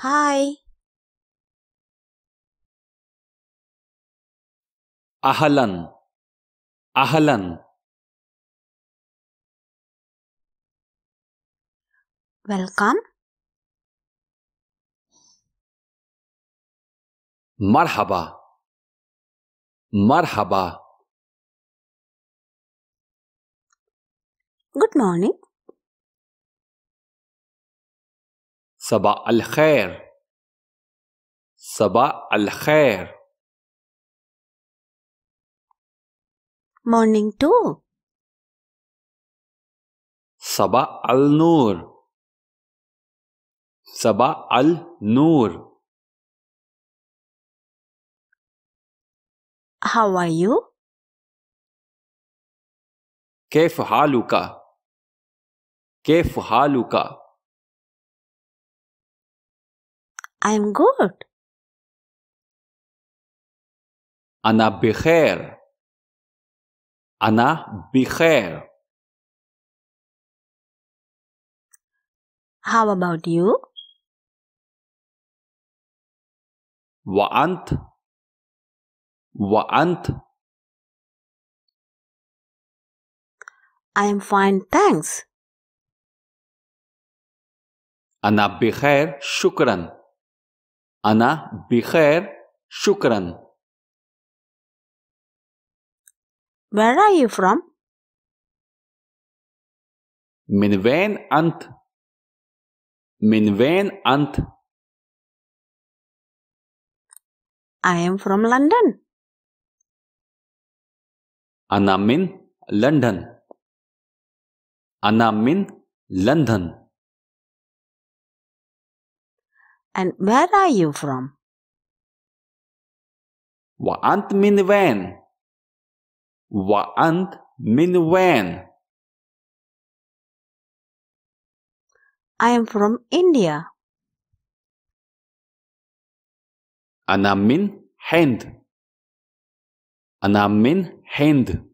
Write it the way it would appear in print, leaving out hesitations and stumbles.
Hi. Ahlan. Ahlan. Welcome. Marhaba. Marhaba. Good morning. Sabah al-khair. Sabah al-khair. Morning too. Sabah al-noor. Sabah al-noor. How are you? كيف حالك؟ كيف حالك؟ I'm good. أنا بخير. أنا بخير. How about you? وأنت؟ وأنت؟ I am fine, thanks. أنا بخير شكرا. أنا بخير شكرا. Where are you from? من وين أنت؟ من وين أنت؟ I am from London. أنا من لندن. أنا من لندن. And where are you from? وأنت من وين؟ وأنت من وين؟ I am from India. أنا من هند. أنا من هند.